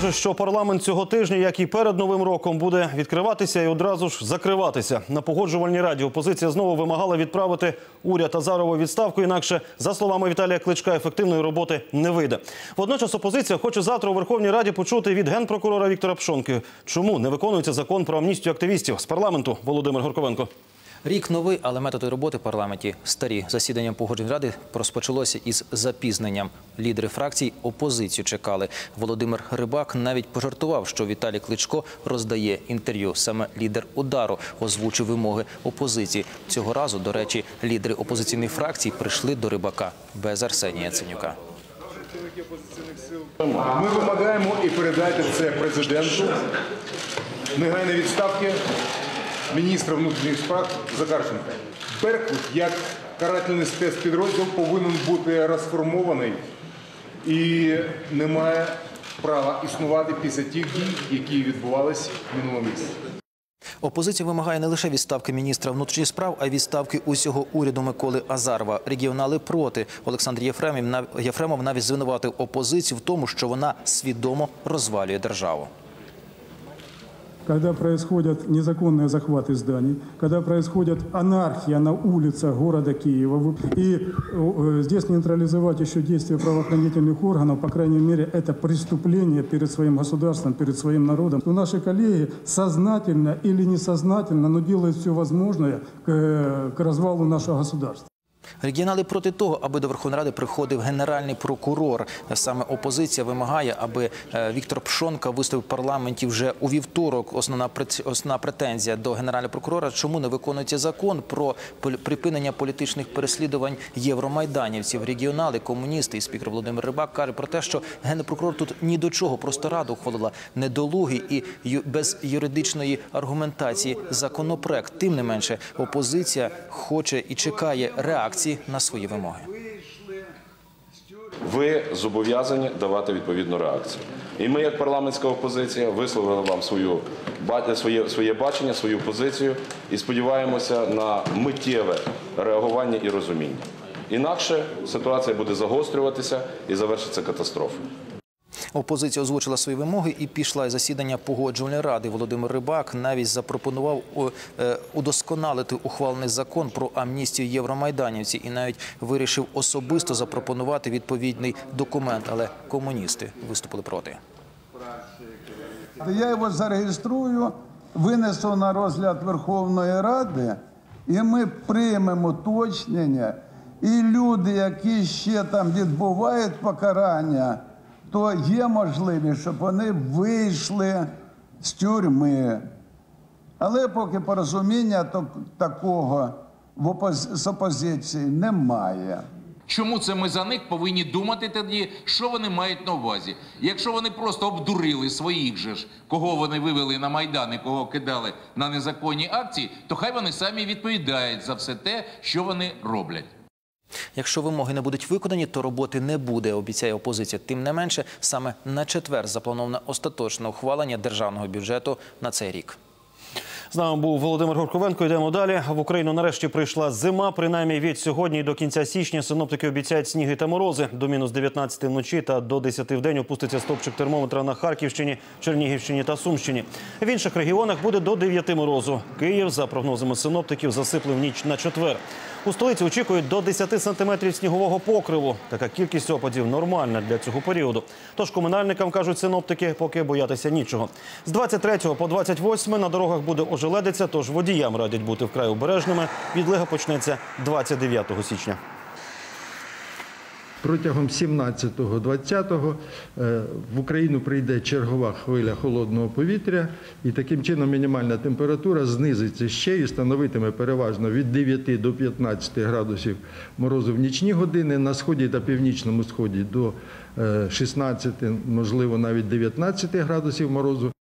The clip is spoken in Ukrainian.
схоже, що парламент цього тижня, як і перед Новим роком, буде відкриватися і одразу ж закриватися. На Погоджувальній раді опозиція знову вимагала відправити уряд Азарова у відставку, інакше, за словами Віталія Кличка, ефективної роботи не вийде. Водночас опозиція хоче завтра у Верховній Раді почути від генпрокурора Віктора Пшонки, чому не виконується закон про амністію активістів. З парламенту Володимир Гурковенко. Рік новий, але методи роботи в парламенті старі. Засідання Погоджувальної ради розпочалося із запізненням. Лідери фракцій опозицію чекали. Володимир Рибак навіть пожартував, що Віталій Кличко роздає інтерв'ю. Саме лідер «Удару» озвучив вимоги опозиції. Цього разу, до речі, лідери опозиційних фракцій прийшли до Рибака без Арсенія Ценюка. Ми вимагаємо і передати це президенту, негайно відставки міністра внутрішніх справ Захарченка. Беркут, як карательний спецпідрозділ, повинен бути розформований і не має права існувати після тих дій, які відбувалися минулого місяця. Опозиція вимагає не лише відставки міністра внутрішніх справ, а й відставки усього уряду Миколи Азарова. Регіонали проти. Олександр Єфремов навіть звинуватив опозицію в тому, що вона свідомо розвалює державу. Когда происходят незаконные захваты зданий, когда происходит анархия на улицах города Киева, и здесь нейтрализовать еще действия правоохранительных органов, по крайней мере, это преступление перед своим государством, перед своим народом. Но наши коллеги сознательно или несознательно, но делают все возможное к развалу нашего государства. Регіонали проти того, аби до Верховної Ради приходив генеральний прокурор. Саме опозиція вимагає, аби Віктор Пшонка виступив в парламенті вже у вівторок. Основна претензія до генерального прокурора – чому не виконується закон про припинення політичних переслідувань євромайданівців. Регіонали, комуністи і спікер Володимир Рибак каже про те, що генпрокурор тут ні до чого, просто Рада ухвалила недолугий і без юридичної аргументації законопроект. Тим не менше, опозиція хоче і чекає реакції на свої вимоги. Ви зобов'язані давати відповідну реакцію. І ми, як парламентська опозиція, висловили вам своє бачення, свою позицію і сподіваємося на миттєве реагування і розуміння. Інакше ситуація буде загострюватися і завершиться катастрофою. Опозиція озвучила свої вимоги і пішла із засідання Погоджувальної ради. Володимир Рибак навіть запропонував удосконалити ухвалений закон про амністію євромайданівців і навіть вирішив особисто запропонувати відповідний документ, але комуністи виступили проти. Я його зареєструю, винесу на розгляд Верховної Ради, і ми приймемо уточнення, і люди, які ще там відбувають покарання, то є можливість, щоб вони вийшли з тюрми. Але поки порозуміння такого з опозиції немає. Чому це ми за них повинні думати тоді, що вони мають на увазі? Якщо вони просто обдурили своїх же ж, кого вони вивели на Майдан і кого кидали на незаконні акції, то хай вони самі відповідають за все те, що вони роблять. Якщо вимоги не будуть виконані, то роботи не буде, обіцяє опозиція. Тим не менше, саме на четвер заплановане остаточне ухвалення державного бюджету на цей рік. З нами був Володимир Гурковенко. Йдемо далі. В Україну нарешті прийшла зима. Принаймні від сьогодні до кінця січня синоптики обіцяють сніги та морози. До мінус 19 вночі та до 10 вдень опуститься стовпчик термометра на Харківщині, Чернігівщині та Сумщині. В інших регіонах буде до 9 морозу. Київ, за прогнозами синоптиків, засиплив ніч на четвер. У столиці очікують до 10 сантиметрів снігового покриву. Така кількість опадів нормальна для цього періоду. Тож комунальникам, кажуть синоптики, поки боятися нічого. З 23 по 28 на дорогах буде ожеледиця, тож водіям радять бути вкрай обережними. Відлига почнеться 29 січня. Протягом 17-20 в Україну прийде чергова хвиля холодного повітря і таким чином мінімальна температура знизиться ще і становитиме переважно від 9 до 15 градусів морозу в нічні години, на сході та північному сході до 16, можливо навіть 19 градусів морозу.